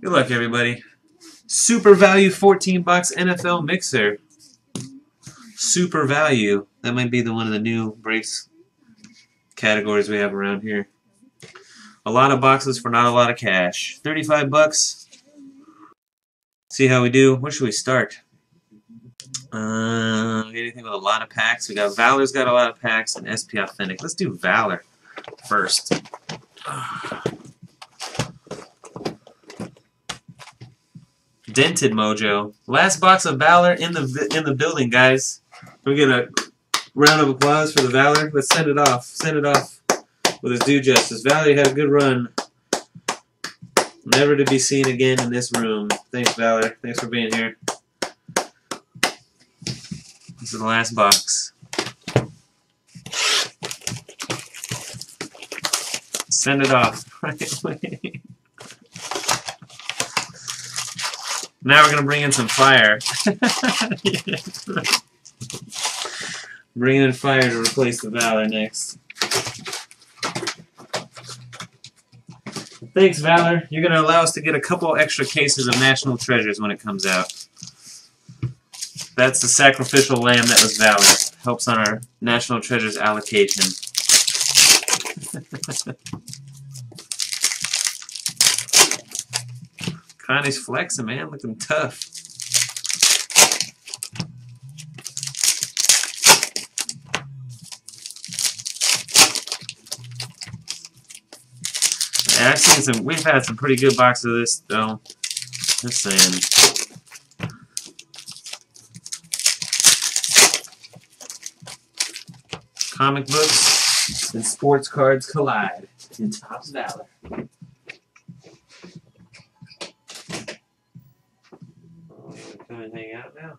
Good luck, everybody. Super value $14 NFL mixer. Super value. That might be the one of the new breaks categories we have around here. A lot of boxes for not a lot of cash. $35. See how we do. Where should we start? Anything with a lot of packs. We got Valor's got a lot of packs and SP Authentic. Let's do Valor first. Dented Mojo. Last box of Valor in the building, guys. Can we get a round of applause for the Valor? Let's send it off. Send it off with its due justice. Valor had a good run. Never to be seen again in this room. Thanks, Valor. Thanks for being here. This is the last box. Send it off right away. Now we're going to bring in some fire. Bring in fire to replace the Valor next. Thanks, Valor. You're going to allow us to get a couple extra cases of National Treasures when it comes out. That's the sacrificial lamb that was Valor. Helps on our National Treasures allocation. Connie's flexing, man. Looking tough. Yeah, I've seen some. We've had some pretty good boxes of this, though. Just saying. Comic books and sports cards collide in Topps Valor. Come and hang out now.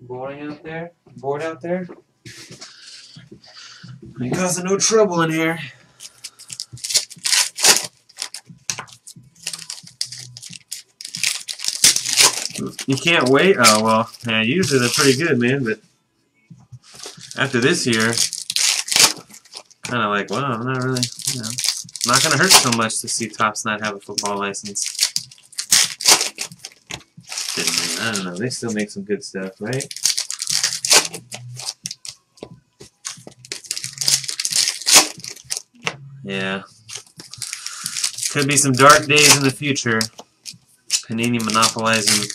Boring out there? Bored out there? Ain't causing no trouble in here. You can't wait? Oh, well, yeah, usually they're pretty good, man, but after this year, kind of like, well, I'm not really, you know, not going to hurt so much to see Topps not have a football license. I don't know, they still make some good stuff, right? Yeah. Could be some dark days in the future. Panini monopolizing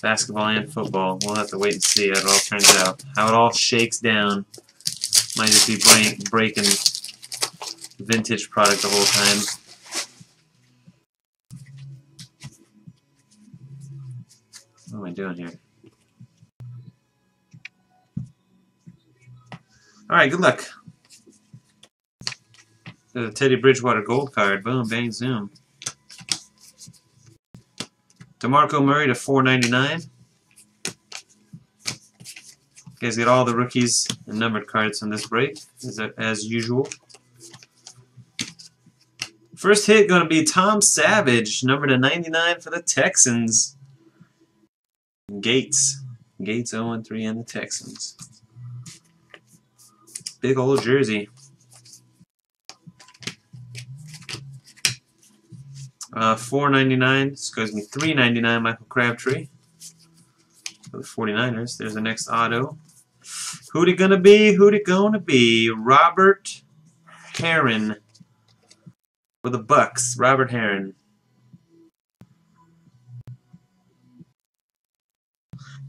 basketball and football. We'll have to wait and see how it all turns out. How it all shakes down. Might just be breaking vintage product the whole time. What am I doing here? Alright, good luck. The Teddy Bridgewater gold card. Boom, bang, zoom. DeMarco Murray to $4.99. You guys get all the rookies and numbered cards from this break, as usual. First hit going to be Tom Savage, number to 99 for the Texans. Gates 0-3 and the Texans. Big old jersey. $4.99, excuse me, $3.99 Michael Crabtree for the 49ers. There's the next auto. Who'd it gonna be? Who'd it gonna be? Robert Herron for the Bucks. Robert Herron.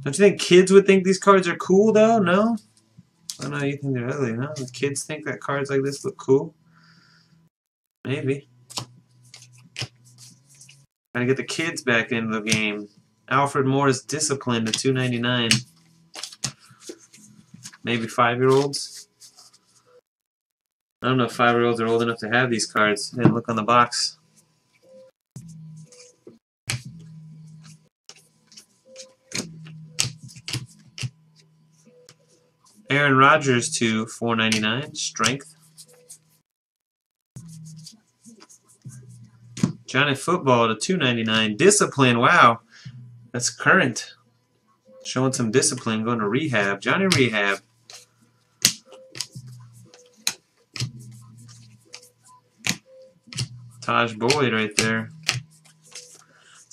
Don't you think kids would think these cards are cool, though? No? I don't know, you think they're ugly, no? The kids think that cards like this look cool? Maybe. Gotta get the kids back into the game. Alfred Morris disciplined to $2.99. Maybe 5-year-olds? I don't know if 5-year-olds are old enough to have these cards. Hey, look on the box. Aaron Rodgers to $4.99, strength. Johnny Football to $2.99, discipline. Wow, that's current. Showing some discipline, going to rehab. Johnny Rehab. Taj Boyd right there.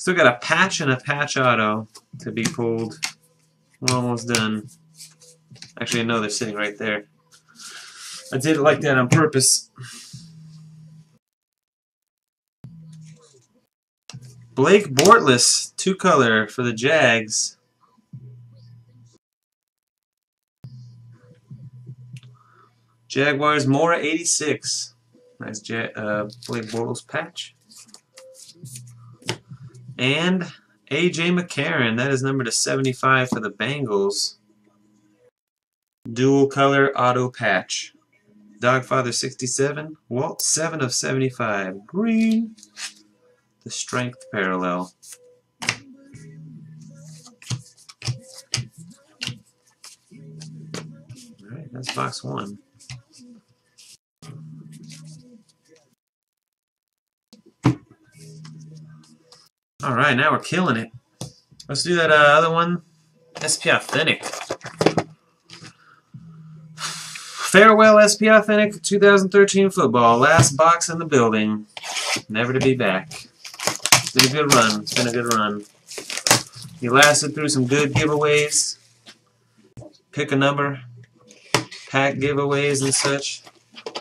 Still got a patch and a patch auto to be pulled. We're almost done. Actually, no, they're sitting right there. I did it like that on purpose. Blake Bortles, 2-color for the Jags. Jaguars, Mora, 86. Nice Blake Bortles patch. And A.J. McCarron, that is number to 75 for the Bengals. Dual color auto patch. Dogfather 67, Walt 7 of 75. Green. The strength parallel. Alright, that's box one. Alright, now we're killing it. Let's do that other one. SP Authentic. Farewell SP Authentic 2013 football. Last box in the building. Never to be back. It's been a good run. It's been a good run. You lasted through some good giveaways. Pick a number. Pack giveaways and such.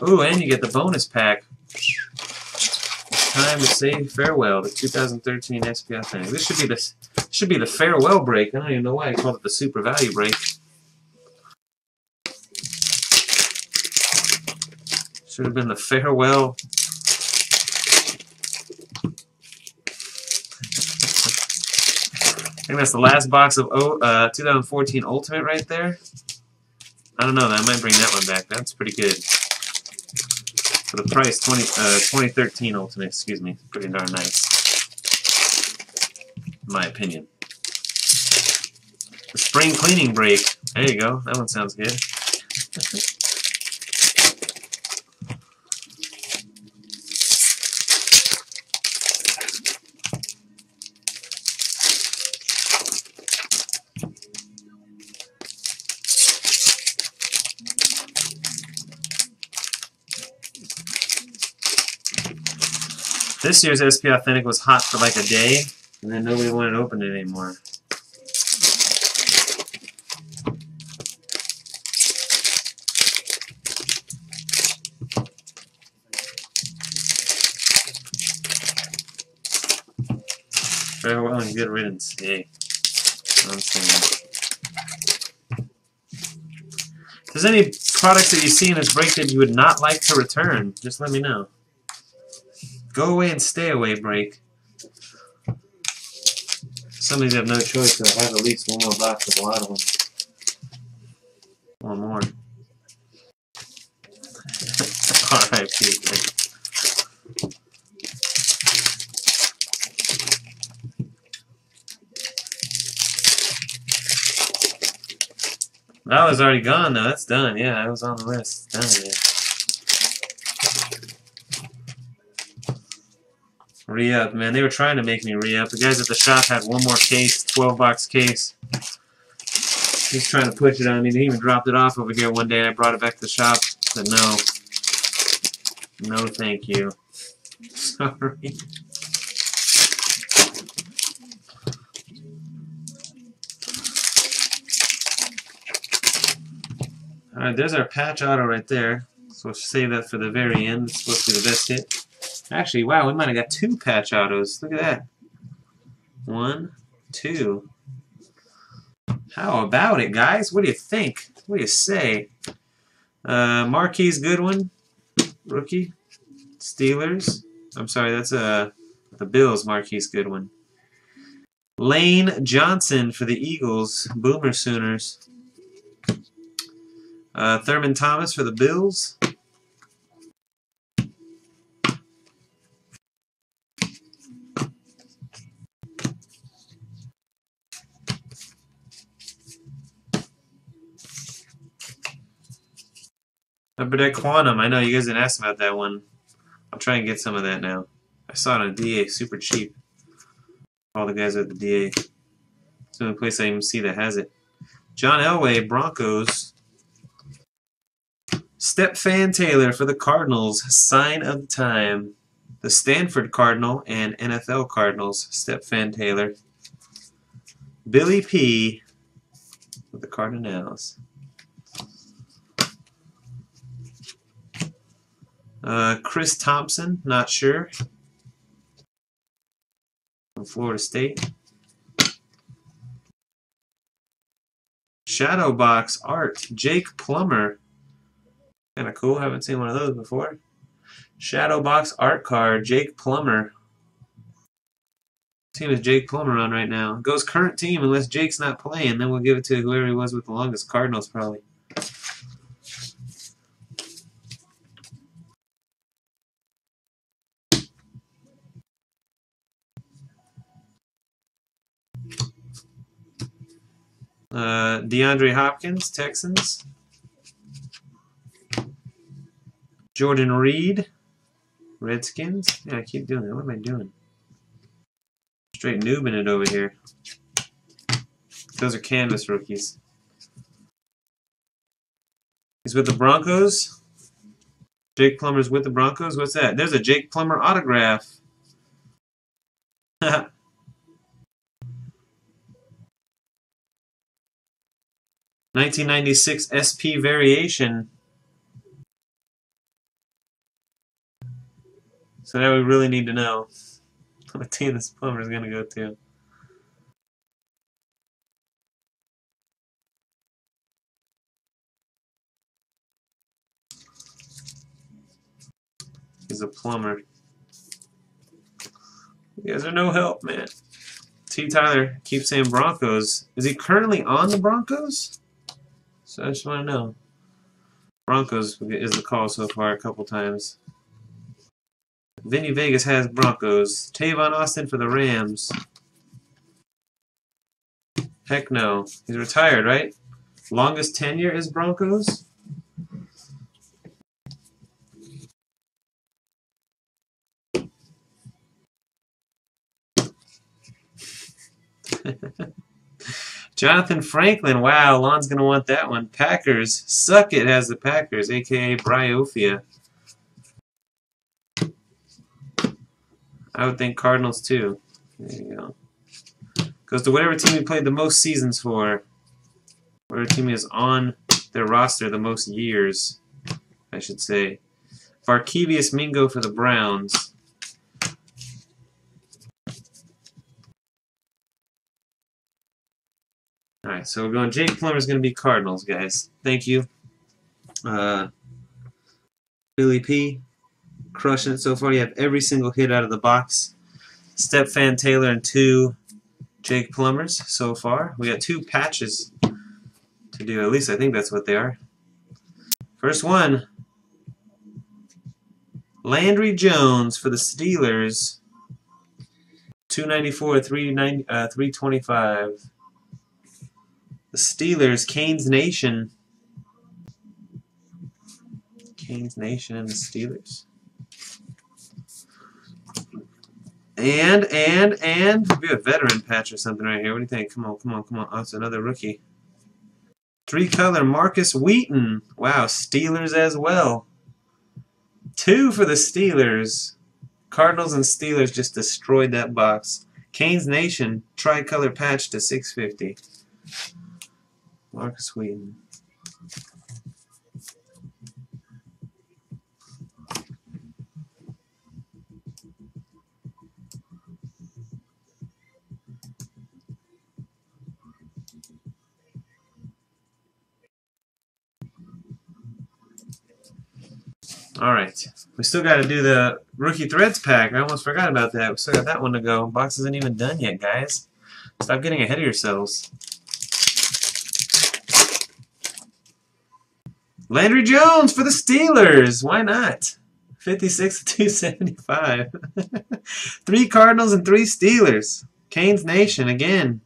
Ooh, and you get the bonus pack. Time to say farewell to 2013 SP Authentic. This should be the farewell break. I don't even know why I called it the super value break. Should have been the farewell. I think that's the last box of 2014 Ultimate right there. I don't know. I might bring that one back. That's pretty good. For the price, 2013 Ultimate, excuse me. Pretty darn nice. In my opinion. The spring cleaning break. There you go. That one sounds good. This year's SP Authentic was hot for like a day, and then nobody wanted to open it anymore. Very well and good riddance. Yay. If there's any products that you see in this break that you would not like to return, just let me know. Go away and stay away break. Some of these have no choice, so I have at least one more box of a lot of them. One more. Alright, please. That was already gone though, that's done. Yeah, that was on the list. It's done, yeah. Re-up, man. They were trying to make me re-up. The guys at the shop had one more case, 12-box case. He's trying to push it on me. They even dropped it off over here one day. I brought it back to the shop. Said no. No, thank you. Sorry. Alright, there's our patch auto right there. So we'll save that for the very end. It's supposed to be the best hit. Actually, wow, we might have got two patch autos. Look at that. One, two. How about it, guys? What do you think? What do you say? Marquise Goodwin, rookie. Steelers. I'm sorry, that's the Bills, Marquise Goodwin. Lane Johnson for the Eagles, Boomer Sooners. Thurman Thomas for the Bills. Upper Deck Quantum, I know you guys didn't ask about that one. I'll try and get some of that now. I saw it on DA, super cheap. All the guys at the DA. It's the only place I even see that has it. John Elway, Broncos. Stepfan Taylor for the Cardinals, sign of the time. the Stanford Cardinal and NFL Cardinals, Stephan Taylor. Billy P. with the Cardinals. Chris Thompson, not sure. From Florida State. Shadow Box Art, Jake Plummer. Kind of cool, haven't seen one of those before. Shadow Box Art card, Jake Plummer. Team is Jake Plummer on right now. Goes current team unless Jake's not playing. Then we'll give it to whoever he was with the longest, Cardinals probably. DeAndre Hopkins, Texans. Jordan Reed, Redskins. Yeah, I keep doing that. What am I doing? Straight noobing it over here. Those are canvas rookies. He's with the Broncos. Jake Plummer's with the Broncos. What's that? There's a Jake Plummer autograph. 1996 SP variation. So now we really need to know what team this Plummer is going to go to. He's a plumber. You guys are no help, man. T. Tyler keeps saying Broncos. Is he currently on the Broncos? So I just want to know. Broncos is the call so far a couple times. Vinny Vegas has Broncos. Tavon Austin for the Rams. Heck no. He's retired, right? Longest tenure is Broncos. Jonathan Franklin. Wow, Lon's going to want that one. Packers. Suck it has the Packers, a.k.a. Bryofia. I would think Cardinals, too. There you go. Goes to whatever team he played the most seasons for. Whatever team is on their roster the most years, I should say. Varkevious Mingo for the Browns. Alright, so we're going Jake Plummer's going to be Cardinals, guys. Thank you. Billy P. Crushing it so far. You have every single hit out of the box. Stephan Taylor and 2 Jake Plummers so far. We got 2 patches to do. At least I think that's what they are. First one. Landry Jones for the Steelers. 294, 325. The Steelers, Canes Nation. Canes Nation and the Steelers. And be a veteran patch or something right here. What do you think? Come on, come on, come on. Oh, it's another rookie. 3-color, Marcus Wheaton. Wow, Steelers as well. 2 for the Steelers. Cardinals and Steelers just destroyed that box. Canes Nation, tricolor patch to 650. Marcus Wheaton. Alright, we still got to do the Rookie Threads pack. I almost forgot about that. We still got that one to go. Box isn't even done yet, guys. Stop getting ahead of yourselves. Landry Jones for the Steelers. Why not? 56 to 275. 3 Cardinals and 3 Steelers. Canes Nation again.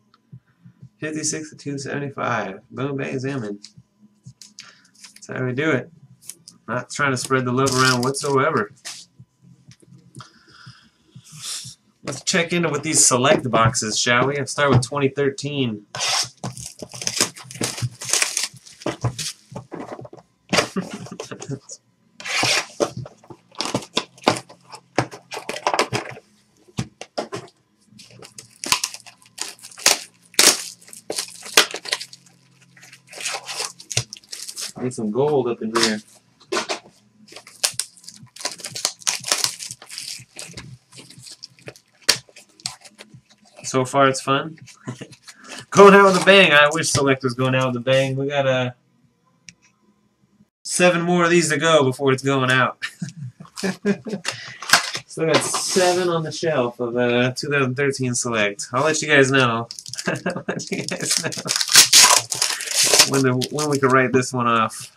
56 to 275. Boom, bang, zamming. That's how we do it. Not trying to spread the love around whatsoever. Let's check in with these select boxes, shall we? Let's start with 2013. Need some gold up in here. So far, it's fun. Going out with a bang. I wish Select was going out with a bang. We got 7 more of these to go before it's going out. So I got 7 on the shelf of 2013 Select. I'll let you guys know. I'll let you guys know when we can write this one off.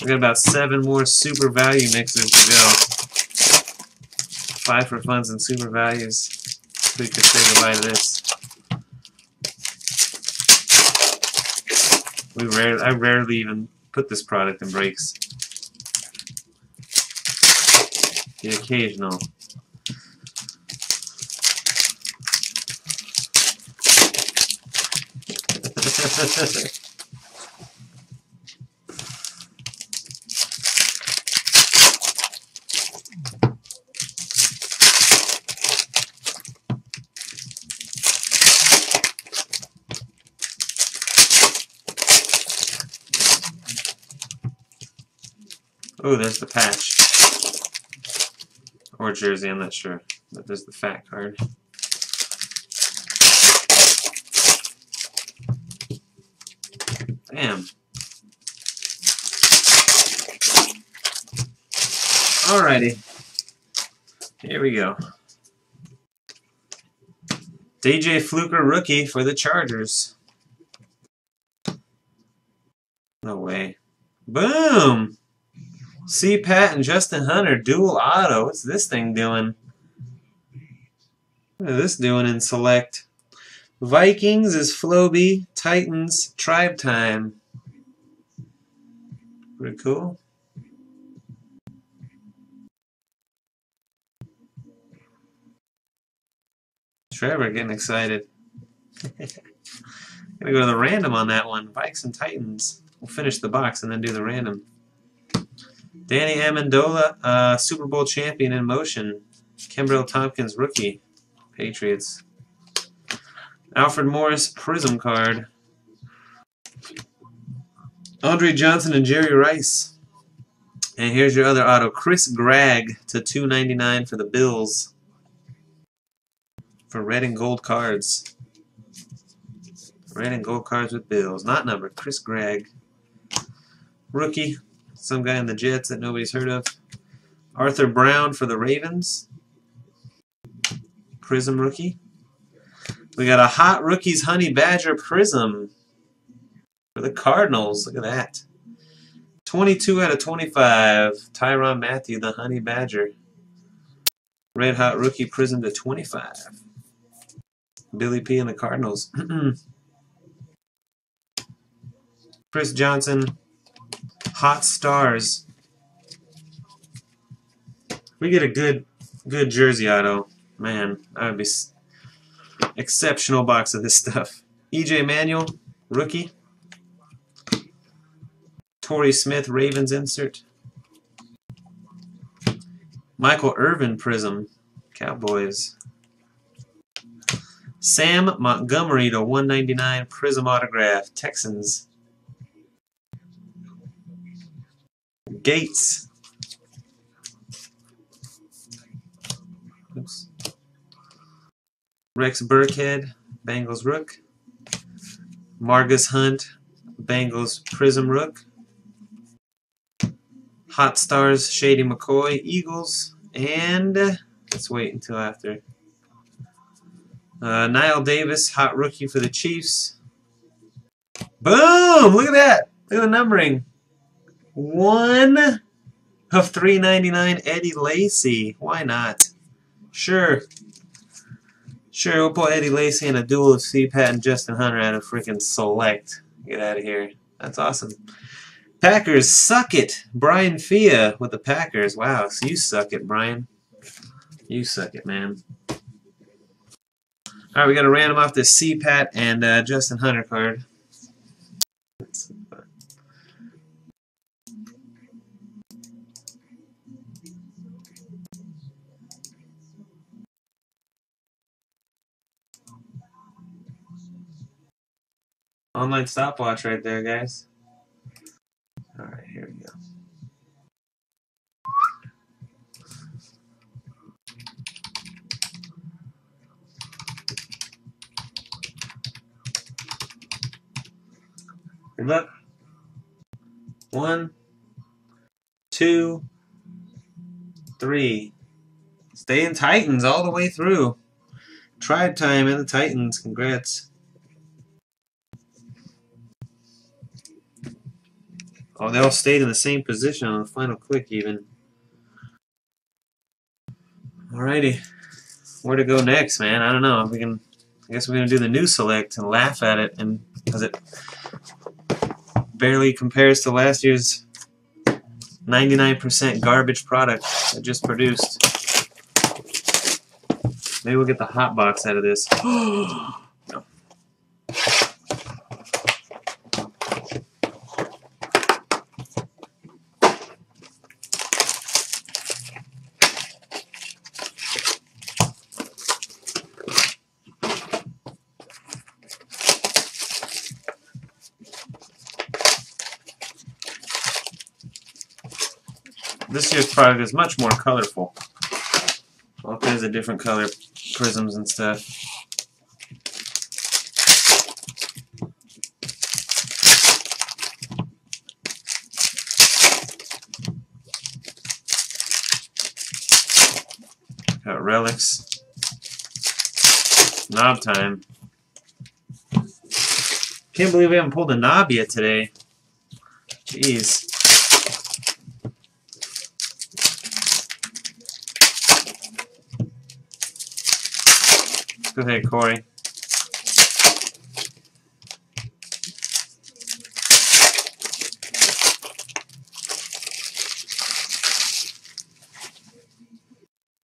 We got about 7 more super value mixers to go. 5 for funds and super values. We could say goodbye to this. I rarely even put this product in breaks. The occasional. Oh, there's the patch. Or jersey, I'm not sure. But there's the fat card. Damn. Alrighty. Here we go. DJ Fluker rookie for the Chargers. No way. Boom! C. Pat and Justin Hunter, dual auto. What's this thing doing? What is this doing in Select? Vikings is Floby, Titans, Tribe Time. Pretty cool. Trevor getting excited. Gonna go to the random on that one. Vikes and Titans. We'll finish the box and then do the random. Danny Amendola, Super Bowl champion in motion. Kimbrel Tompkins, rookie. Patriots. Alfred Morris, prism card. Andre Johnson and Jerry Rice. And here's your other auto. Chris Gregg to $2.99 for the Bills. For red and gold cards. Red and gold cards with Bills. Not numbered. Chris Gregg. Rookie. Some guy in the Jets that nobody's heard of. Arthur Brown for the Ravens. Prism rookie. We got a Hot Rookies Honey Badger Prism for the Cardinals. Look at that. 22 out of 25. Tyrann Mathieu, the Honey Badger. Red Hot Rookie Prism to 25. Billy P and the Cardinals. Chris Johnson. Hot Stars. If we get a good jersey auto, man, that would be exceptional box of this stuff. EJ Manuel, rookie. Torrey Smith, Ravens insert. Michael Irvin prism, Cowboys. Sam Montgomery to 199 prism autograph, Texans. Gates. Oops. Rex Burkhead, Bengals rook. Margus Hunt, Bengals prism rook. Hot Stars, Shady McCoy, Eagles. And let's wait until after. Nile Davis, hot rookie for the Chiefs. Boom! Look at that. Look at the numbering. 1 of 399, Eddie Lacy. Why not? Sure. Sure, we'll pull Eddie Lacy in a duel of C. Pat and Justin Hunter out of freaking Select. Get out of here. That's awesome. Packers, suck it. Brian Fia with the Packers. Wow, so you suck it, Brian. You suck it, man. All right, we got to random off this C. Pat and Justin Hunter card. That's fun. Online stopwatch right there, guys. Good luck. 1, 2, 3. Stay in Titans all the way through. Tribe time in the Titans. Congrats. Oh, they all stayed in the same position on the final click even. Alrighty. Where to go next, man? I don't know. We can. I guess we're going to do the new select and laugh at it, and because it barely compares to last year's 99% garbage product I just produced. Maybe we'll get the hot box out of this. No. This year's product is much more colorful. All kinds of different color prisms and stuff. Got relics. Knob time. Can't believe we haven't pulled a knob yet today. Jeez. Go ahead, Corey.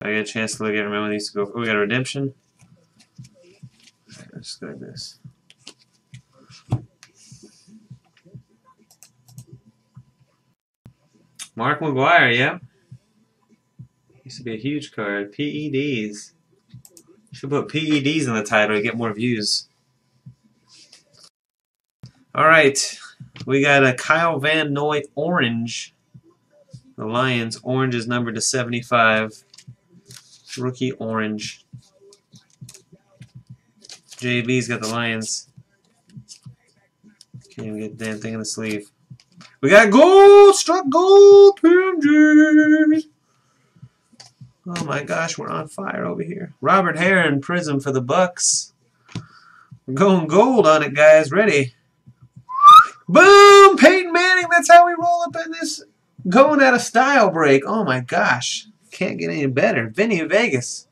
I get a chance to look at. Remember these to go. Oh, we got a redemption. Let's go like this. Mark McGuire, yeah. Used to be a huge card. PEDs. Should put PEDs in the title to get more views. Alright, we got a Kyle Van Noy Orange. The Lions Orange is numbered to 75. Rookie Orange. JB's got the Lions. Can't even get the damn thing in the sleeve. We got gold! Struck gold! PMG! Oh my gosh, we're on fire over here. Robert Hare in prison for the Bucks. We're going gold on it, guys. Ready? Boom! Peyton Manning, that's how we roll up in this going out of style break. Oh my gosh. Can't get any better. Vinny Vegas.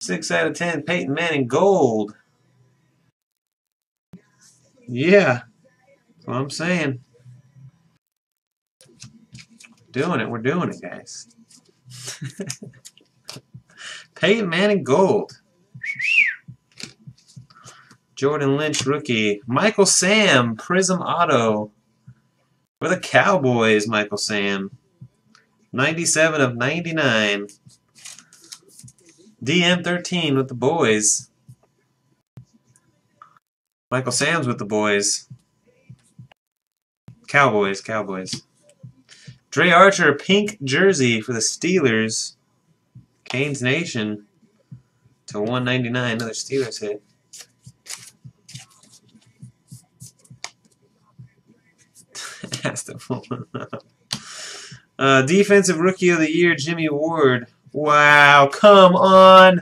6 out of 10. Peyton Manning gold. Yeah. That's what I'm saying. Doing it, we're doing it, guys. Peyton Manning gold. Jordan Lynch rookie. Michael Sam prism auto. For the Cowboys, Michael Sam. 97 of 99. DM13 with the boys. Michael Sam's with the boys. Cowboys, Cowboys. Dre Archer, pink jersey for the Steelers. Canes Nation to 199. Another Steelers hit. That's the one. Defensive Rookie of the Year, Jimmy Ward. Wow, come on.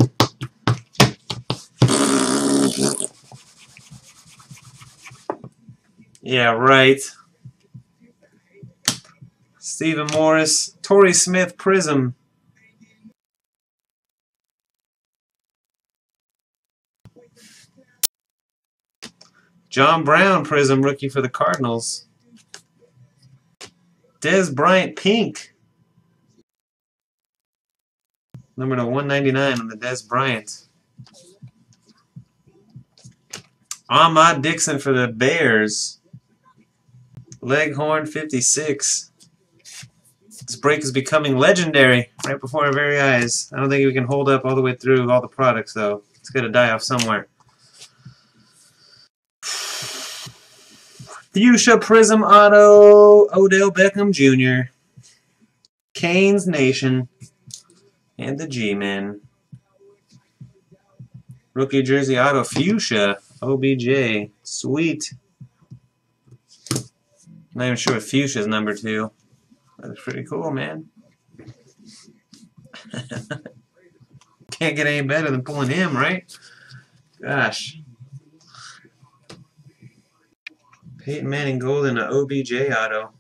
Yeah, right. Stephen Morris, Torrey Smith prism. John Brown prism, rookie for the Cardinals. Dez Bryant pink. Number to 199 on the Dez Bryant. Ahmad Dixon for the Bears. Leghorn 56. This break is becoming legendary right before our very eyes. I don't think we can hold up all the way through all the products, though. It's got to die off somewhere. Fuchsia Prism Auto, Odell Beckham Jr., Canes Nation, and the G-Men. Rookie Jersey Auto Fuchsia OBJ. Sweet. Not even sure if Fuchsia's number 2. That's pretty cool, man. Can't get any better than pulling him, right? Gosh. Peyton Manning Gold in an OBJ auto.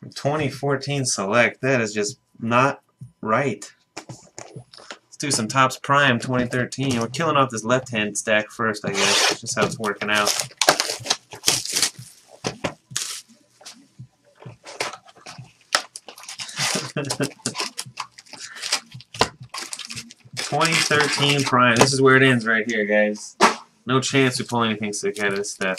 From 2014 Select. That is just not right. Let's do some Topps Prime 2013. We're killing off this left-hand stack first, I guess. That's just how it's working out. Prime. This is where it ends right here, guys. No chance we pull anything sick out of this stuff.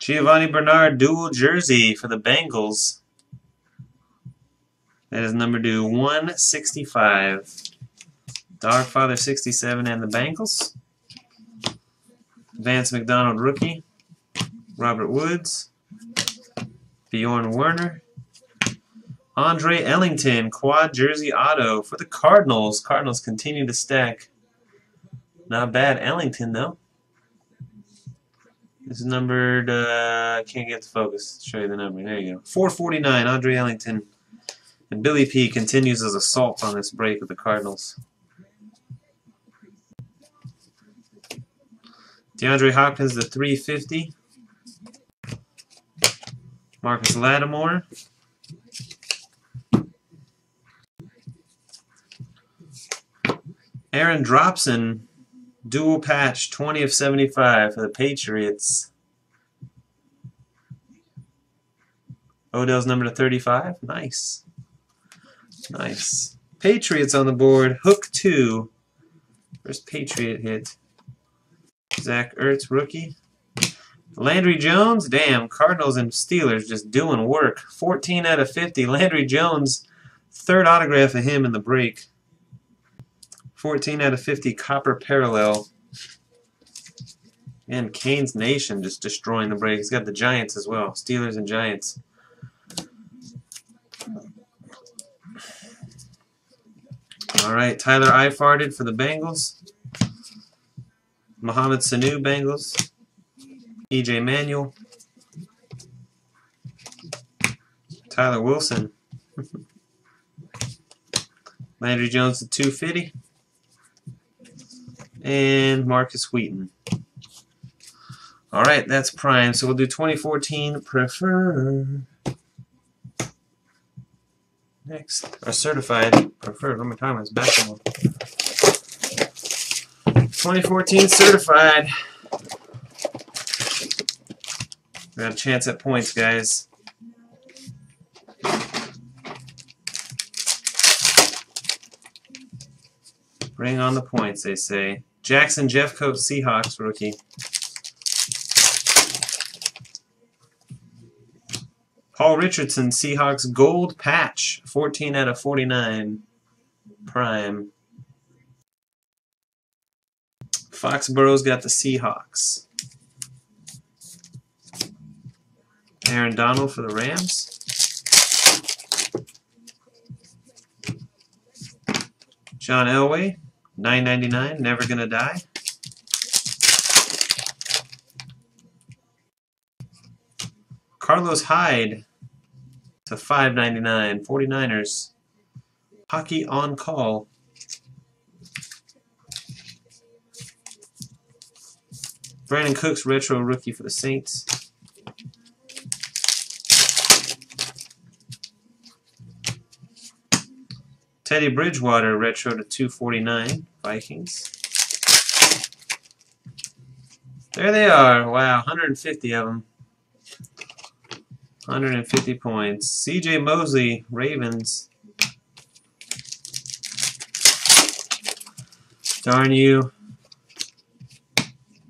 Giovanni Bernard dual jersey for the Bengals. That is number 165. Dogfather 67 and the Bengals. Vance McDonald rookie. Robert Woods. Bjorn Werner. Andre Ellington quad jersey auto for the Cardinals. Cardinals continue to stack. Not bad Ellington though. This is numbered, I can't get to focus. Show you the number. There you go. 449, Andre Ellington. And Billy P continues his assault on this break with the Cardinals. DeAndre Hopkins, the 350. Marcus Lattimore. Aaron Dropson. Dual patch, 20 of 75 for the Patriots. Odell's number to 35. Nice. Nice. Patriots on the board. Hook 2. First Patriot hit. Zach Ertz, rookie. Landry Jones. Damn, Cardinals and Steelers just doing work. 14 out of 50. Landry Jones, third autograph of him in the break. 14 out of 50 copper parallel. And Kane's Nation just destroying the break. He's got the Giants as well. Steelers and Giants. Alright, Tyler Eifarted for the Bengals. Mohamed Sanu, Bengals. E.J. Manuel. Tyler Wilson. Landry Jones at 250. And Marcus Wheaton. Alright, that's Prime. So we'll do 2014 Preferred. Next. Or Certified. Preferred. What am I talking about? It's back on. 2014 Certified. We got a chance at points, guys. Bring on the points, they say. Jackson Jeffcoat, Seahawks rookie. Paul Richardson, Seahawks gold patch, 14 out of 49, Prime. Foxborough's got the Seahawks. Aaron Donald for the Rams. John Elway. $9.99, never gonna die. Carlos Hyde to $5.99, 49ers. Hockey on call. Brandon Cooks, retro rookie for the Saints. Teddy Bridgewater, retro to 249, Vikings. There they are. Wow, 150 of them. 150 points. C.J. Mosley, Ravens. Darn you.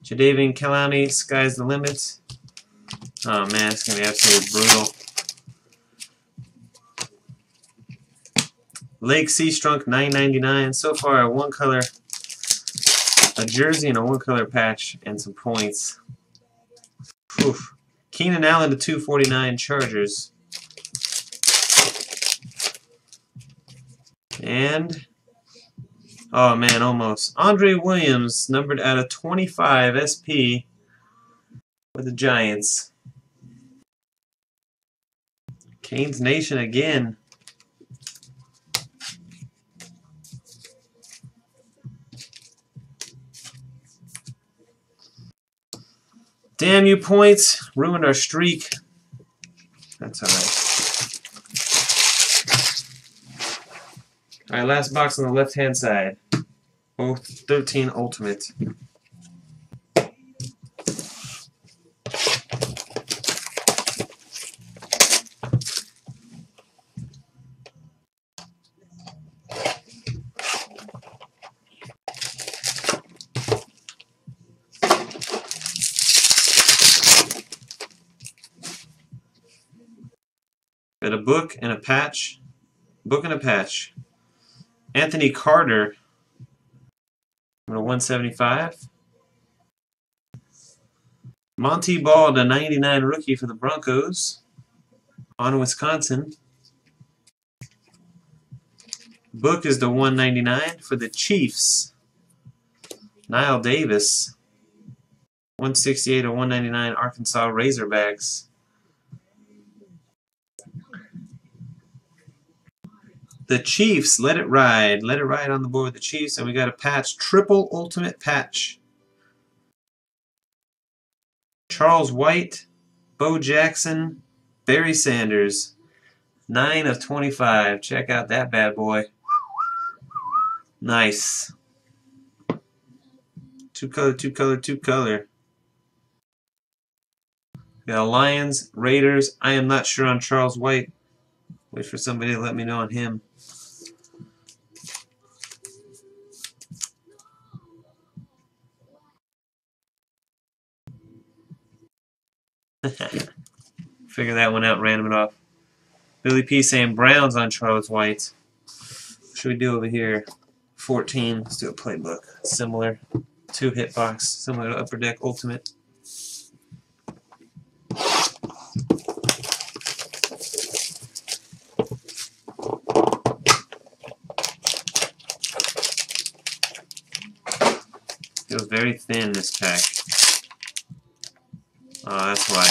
Jadavian Clowney, sky's the limit. Oh man, it's going to be absolutely brutal. Lake Sea Strunk, $9.99. So far, one color, a jersey and a one-color patch, and some points. Oof. Keenan Allen to 249, Chargers. And, oh man, almost. Andre Williams, numbered out of 25, SP, for the Giants. Canes Nation again. Damn you, points. Ruined our streak. That's alright. Alright, last box on the left-hand side. 013 Ultimate. Got a book and a patch. Book and a patch. Anthony Carter. Number 175. Monty Ball to 99 rookie for the Broncos. On Wisconsin. Book is the 199 for the Chiefs. Nile Davis. 168 to 199 Arkansas Razorbacks. The Chiefs, let it ride. Let it ride on the board with the Chiefs. And we got a patch, triple ultimate patch. Charles White, Bo Jackson, Barry Sanders. 9 of 25. Check out that bad boy. Nice. Two color, two color, two color. We got Lions, Raiders. I am not sure on Charles White. Wait for somebody to let me know on him. Figure that one out, random it off. Billy P saying Browns on Charles White. What should we do over here? 14. Let's do a playbook. Similar. Two hitbox. Similar to Upper Deck Ultimate. Feels very thin, this pack. Oh, that's why.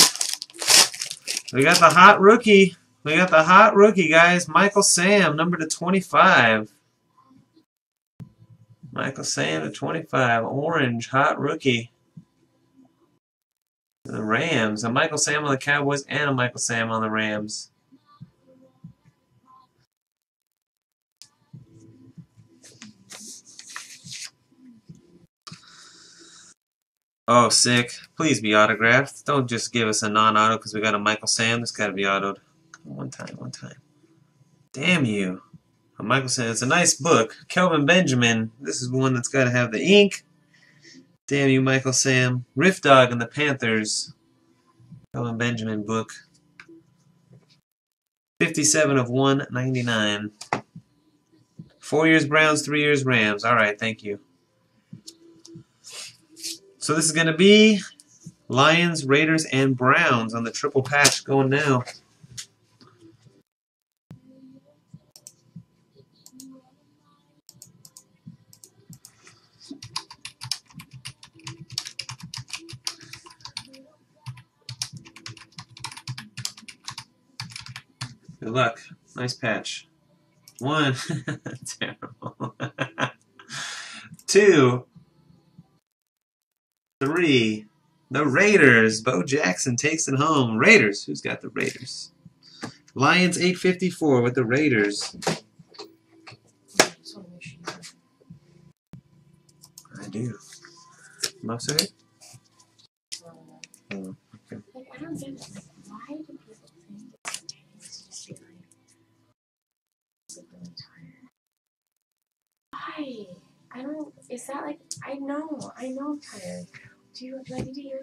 We got the hot rookie. We got the hot rookie, guys. Michael Sam, number to 25. Michael Sam to 25. Orange, hot rookie. The Rams. A Michael Sam on the Cowboys and a Michael Sam on the Rams. Oh, sick. Please be autographed. Don't just give us a non-auto because we got a Michael Sam. It's got to be autoed. One time, one time. Damn you. A Michael Sam. It's a nice book. Kelvin Benjamin. This is one that's got to have the ink. Damn you, Michael Sam. Rift Dog and the Panthers. Kelvin Benjamin book. 57 of 199. 4 years Browns, 3 years Rams. All right, thank you. So this is going to be Lions, Raiders, and Browns on the triple patch going now. Good luck. Nice patch. One. Terrible. Two. 3, the Raiders. Bo Jackson takes it home. Raiders. Who's got the Raiders? Lions 854 with the Raiders. I do. Love to it. Why? I don't. Is that like? I know, Tyler. Do I need to hear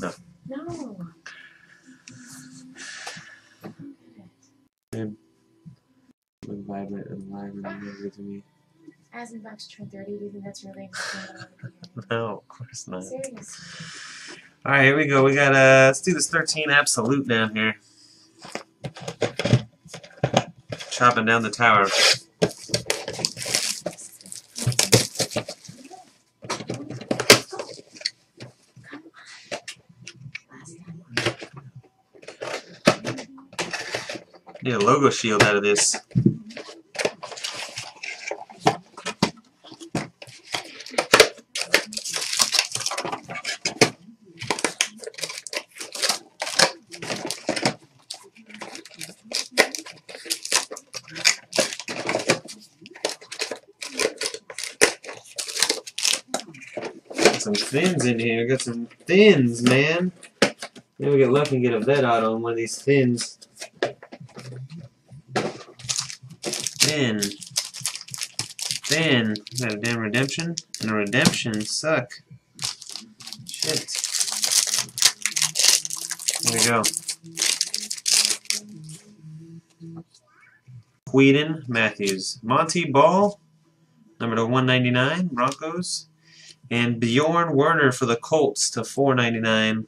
that? No. No. With vibrant and live and to me. As in Bucks turn 30, do you think that's really important? No, of course not. Seriously. All right, here we go. We got let's do this 13 absolute down here. Chopping down the tower. Need a logo shield out of this. Got some thins in here. Got some thins, man. Maybe we get lucky and get a vet auto on one of these thins. Then we got a damn redemption, and a redemption suck. Shit. There we go. Whedon Matthews, Monty Ball, number to 199, Broncos, and Bjorn Werner for the Colts to 499.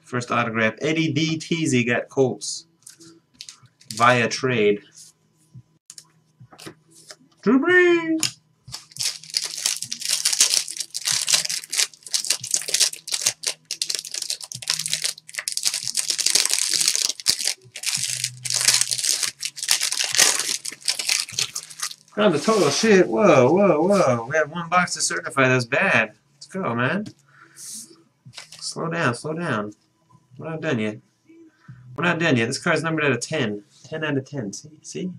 First autograph. Eddie D. Teasy got Colts via trade. Drew Brees. Found the total shit. Whoa, whoa, whoa. We have one box to certify. That's bad. Let's go, man. Slow down, slow down. We're not done yet. We're not done yet. This card's numbered out of 10. 10 out of 10. See? See?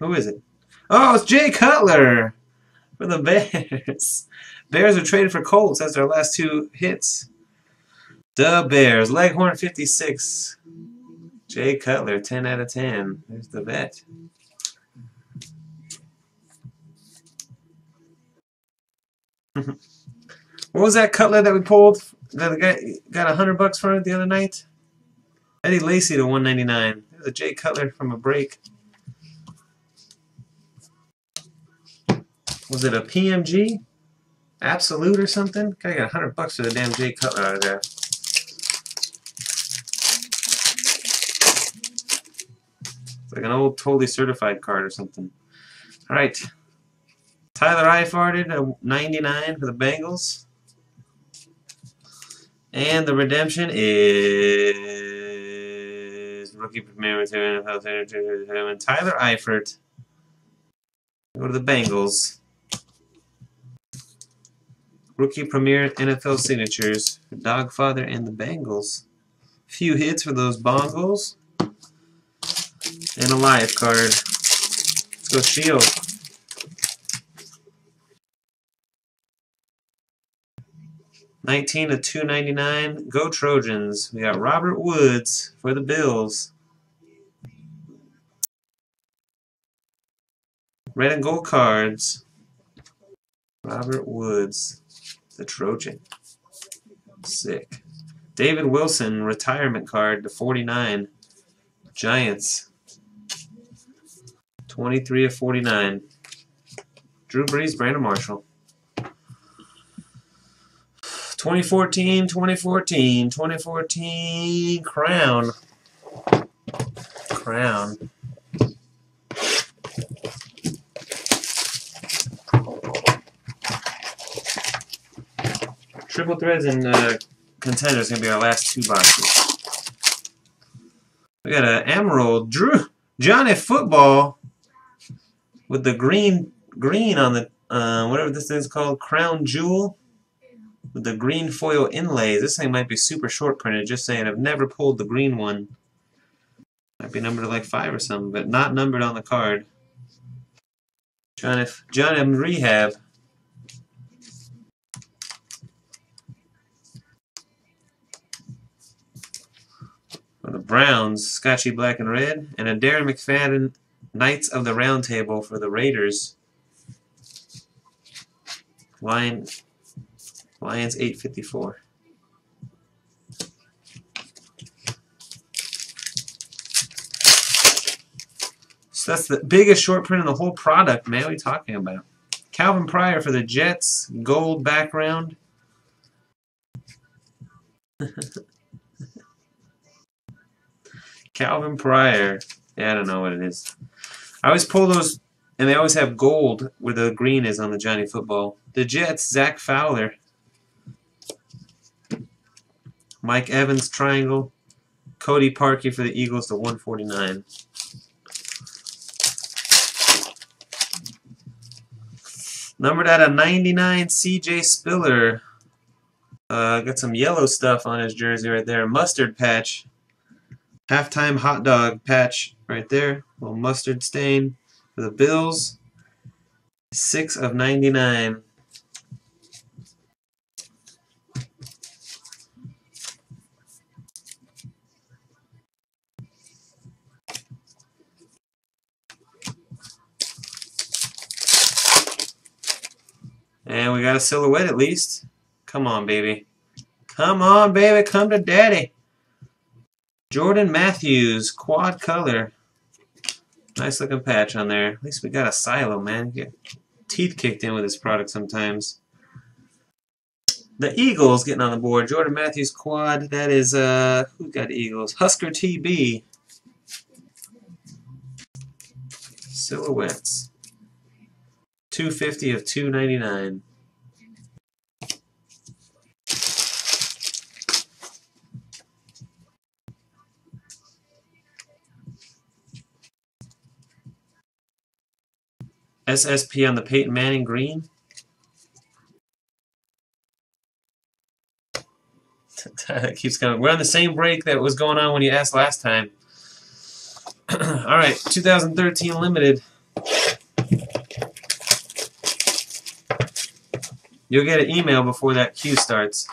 Who is it? Oh, it's Jay Cutler for the Bears. Bears are traded for Colts. That's their last two hits. The Bears. Leghorn 56. Jay Cutler, 10 out of 10. There's the vet. What was that Cutler that we pulled? That the guy got $100 for it the other night? Eddie Lacy to 199. There's a Jay Cutler from a break. Was it a PMG? Absolute or something? I got $100 for the damn Jay Cutler out of there. It's like an old totally certified card or something. Alright. Tyler Eifarted at 99 for the Bengals. And the redemption is rookie premier material and Tyler Eifert. Go to the Bengals. Rookie Premier NFL signatures for Dogfather and the Bengals. Few hits for those Bongles. And a live card. Let's go Shield. $19 of $299. Go Trojans. We got Robert Woods for the Bills. Red and gold cards. Robert Woods. The Trojan. Sick. David Wilson, retirement card to 49. Giants. 23 of 49. Drew Brees, Brandon Marshall. 2014, 2014, 2014. Crown. Crown. Triple Threads and Contenders going to be our last two boxes. We got an Emerald Drew Johnny Football with the green on the whatever this thing's called, Crown Jewel with the green foil inlays. This thing might be super short printed. Just saying, I've never pulled the green one. Might be numbered like 5 or something, but not numbered on the card. Johnny Rehab. For the Browns, Scotchy Black and Red, and a Darren McFadden Knights of the Round Table for the Raiders. Lions 854. So that's the biggest short print in the whole product, man. What are you talking about? Calvin Pryor for the Jets, gold background. Calvin Pryor. Yeah, I don't know what it is. I always pull those, and they always have gold where the green is on the Johnny Football. The Jets, Zach Fowler. Mike Evans, triangle. Cody Parkey for the Eagles, the 149. Numbered out of 99, C.J. Spiller. Got some yellow stuff on his jersey right there. Mustard patch. Halftime hot dog patch right there. Little mustard stain for the Bills. 6 of 99. And we got a silhouette at least. Come on, baby. Come on, baby. Come to daddy. Jordan Matthews, quad color. Nice looking patch on there. At least we got a silo, man. Get teeth kicked in with this product sometimes. The Eagles getting on the board. Jordan Matthews quad. That is, who got Eagles? Husker TB. Silhouettes. 250 of 299. SSP on the Peyton Manning green. It keeps going. We're on the same break that was going on when you asked last time. All right, 2013 Limited. You'll get an email before that queue starts.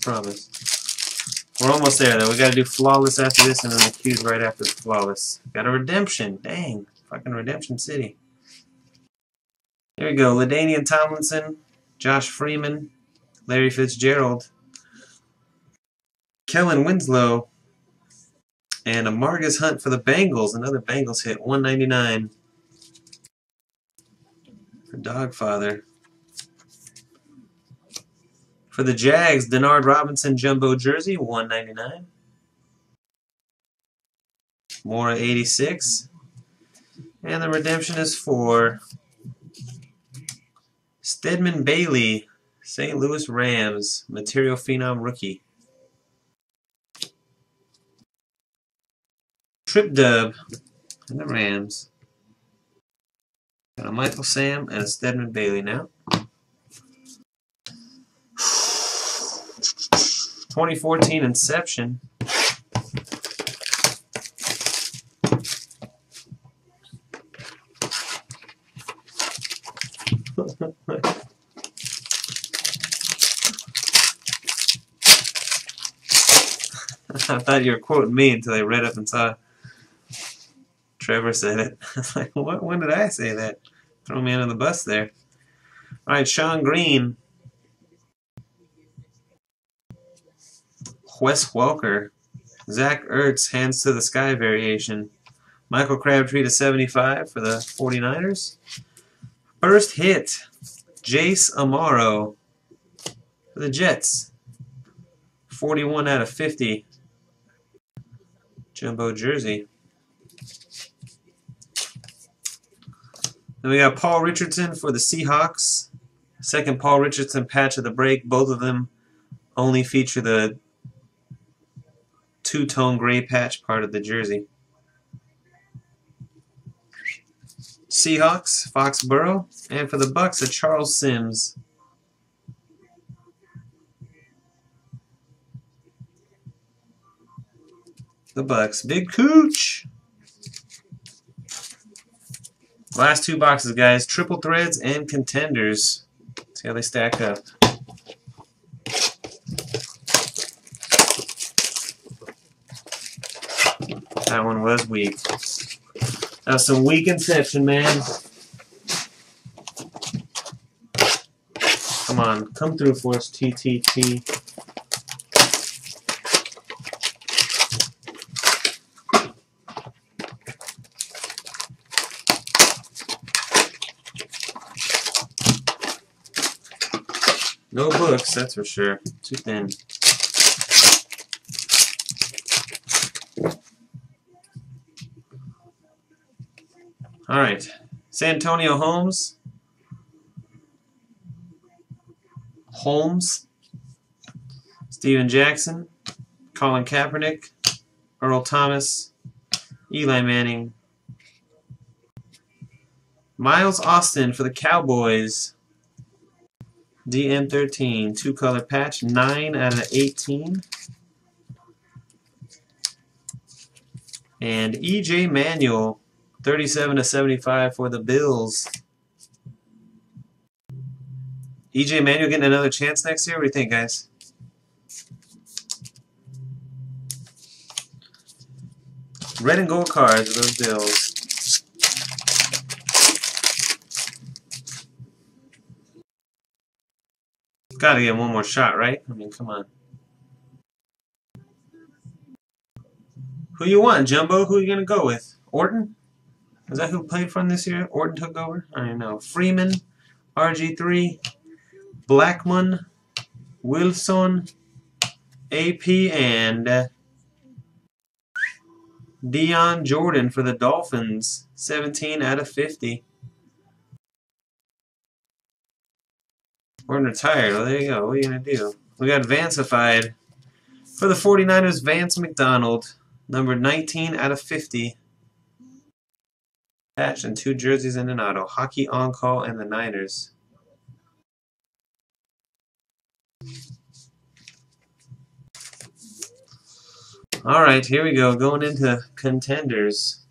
Promise. We're almost there, though. We got to do Flawless after this, and then the queue's right after the Flawless. Got a Redemption. Dang. Fucking Redemption City. There we go. LaDainian Tomlinson, Josh Freeman, Larry Fitzgerald, Kellen Winslow, and Amargus Hunt for the Bengals. Another Bengals hit. 199 for Dogfather. For the Jags, Denard Robinson jumbo jersey, 199. Mora 86. And the redemption is for Stedman Bailey, St. Louis Rams, material phenom rookie. Trip Dub and the Rams. Got a Michael Sam and a Stedman Bailey now. 2014 Inception. I thought you were quoting me until I read up and saw Trevor said it. I was like, what? When did I say that? Throw me under the bus there. All right, Sean Green. Wes Welker, Zach Ertz, hands to the sky variation. Michael Crabtree to 75 for the 49ers. First hit, Jace Amaro for the Jets. 41 out of 50. Jumbo jersey. Then we got Paul Richardson for the Seahawks. Second Paul Richardson patch of the break. Both of them only feature the two-tone gray patch part of the jersey. Seahawks, Foxborough, and for the Bucks, a Charles Sims. The Bucks, Big Cooch. Last two boxes, guys. Triple Threads and Contenders. See how they stack up. That one was weak. That was some weak Inception, man. Come on, come through for us, TTT. No books, that's for sure. Too thin. Alright. Santonio Holmes. Steven Jackson, Colin Kaepernick, Earl Thomas, Eli Manning, Miles Austin for the Cowboys, DM13, two-color patch, 9 out of 18, and E.J. Manuel, 37 to 75 for the Bills. E.J. Manuel getting another chance next year? What do you think, guys? Red and gold cards are those Bills. Gotta get one more shot, right? I mean, come on. Who you want, Jumbo? Who you gonna go with? Orton? Is that who played for him this year? Orton took over? I don't know. Freeman, RG3, Blackmon, Wilson, AP, and Deion Jordan for the Dolphins, 17 out of 50. Orton retired. Well, there you go. What are you going to do? We got Vancified for the 49ers, Vance McDonald, number 19 out of 50. Patch and two jerseys and an auto. Hockey on call and the Niners. Alright, here we go. Going into Contenders.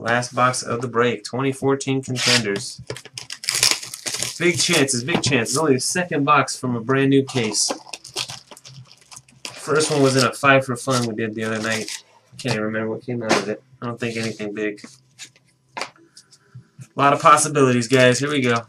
Last box of the break. 2014 Contenders. Big chances, big chances. Only the second box from a brand new case. First one was in a 5 for fun we did the other night. Can't even remember what came out of it. I don't think anything big. A lot of possibilities, guys. Here we go.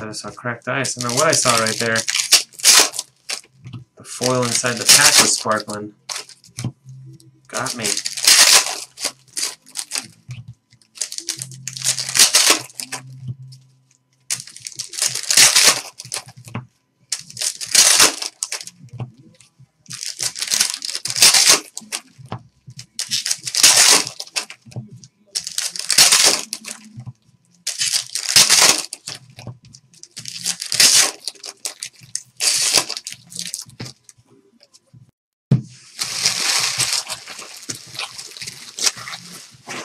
I saw cracked ice. I don't know what I saw right there. The foil inside the pack was sparkling. Got me.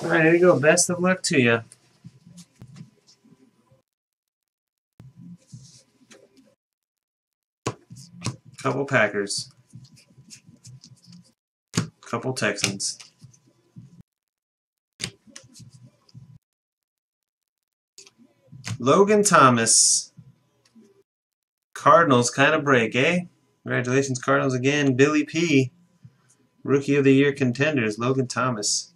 Alright, there you go. Best of luck to you. Couple Packers. Couple Texans. Logan Thomas. Cardinals kind of break, eh? Congratulations, Cardinals again. Billy P. Rookie of the Year contenders, Logan Thomas.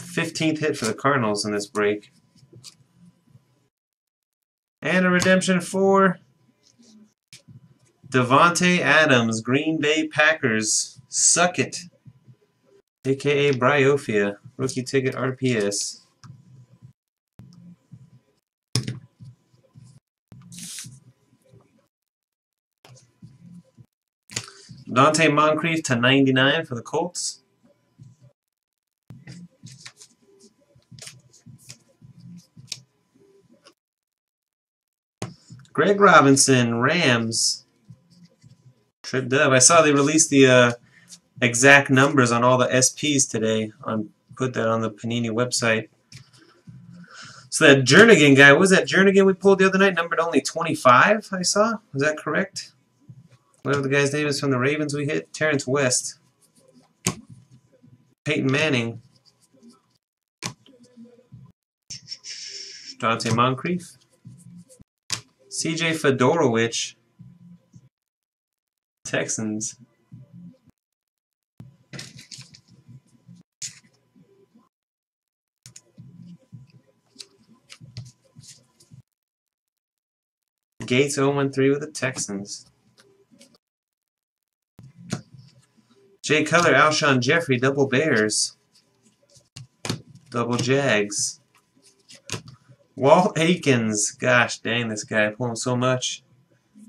15th hit for the Cardinals in this break. And a redemption for Devontae Adams, Green Bay Packers. Suck it. AKA Bryofia. Rookie ticket RPS. Dante Moncrief /99 for the Colts. Greg Robinson, Rams. Trip Dub. I saw they released the exact numbers on all the SPs today. Put that on the Panini website. So that Jernigan guy, what was that Jernigan we pulled the other night? Numbered only 25, I saw. Is that correct? Whatever the guy's name is from the Ravens we hit. Terrence West. Peyton Manning. Dante Moncrief. C.J. Fedorowicz. Texans. Gates 013 with the Texans. Jay Cutler, Alshon Jeffrey, double Bears, double Jags. Walt Aikens, gosh dang this guy, I pull him so much.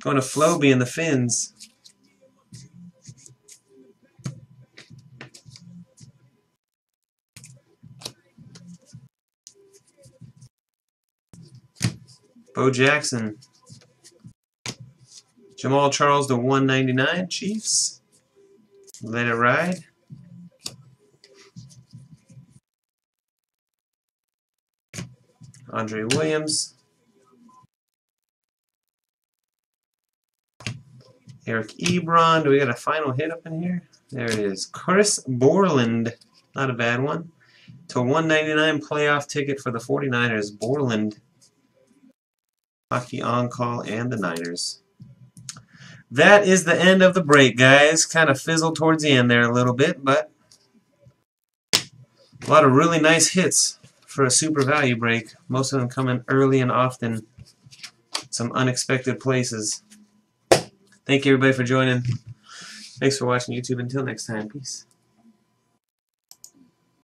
Going to Floby and the Fins. Bo Jackson. Jamal Charles /199, Chiefs. Let it ride. Andre Williams. Eric Ebron. Do we got a final hit up in here? There it is. Chris Borland. Not a bad one. /199 playoff ticket for the 49ers. Borland. Hockey on call and the Niners. That is the end of the break, guys. Kind of fizzled towards the end there a little bit, but a lot of really nice hits for a super value break. Most of them come in early and often some unexpected places. Thank you, everybody, for joining. Thanks for watching YouTube. Until next time, peace.